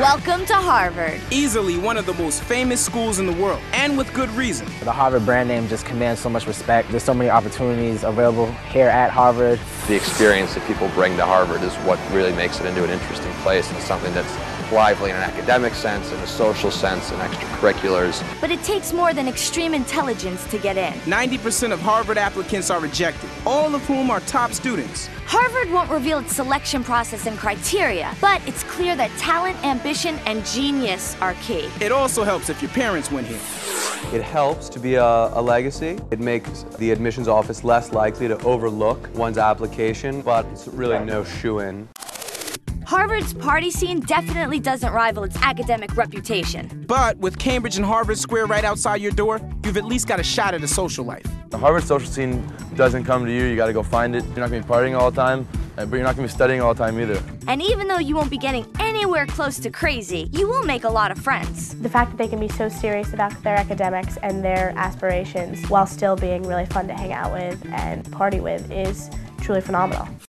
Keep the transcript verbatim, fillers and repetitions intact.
Welcome to Harvard. Easily one of the most famous schools in the world, and with good reason. The Harvard brand name just commands so much respect. There's so many opportunities available here at Harvard. The experience that people bring to Harvard is what really makes it into an interesting place, and something that's lively in an academic sense, in a social sense, and extracurriculars. But it takes more than extreme intelligence to get in. ninety percent of Harvard applicants are rejected, all of whom are top students. Harvard won't reveal its selection process and criteria, but it's clear that talent, ambition, and genius are key. It also helps if your parents went here. It helps to be a, a legacy. It makes the admissions office less likely to overlook one's application, but it's really no shoo-in. Harvard's party scene definitely doesn't rival its academic reputation. But with Cambridge and Harvard Square right outside your door, you've at least got a shot at a social life. The Harvard social scene doesn't come to you, you gotta go find it. You're not gonna be partying all the time, but you're not gonna be studying all the time either. And even though you won't be getting anywhere close to crazy, you will make a lot of friends. The fact that they can be so serious about their academics and their aspirations while still being really fun to hang out with and party with is truly phenomenal.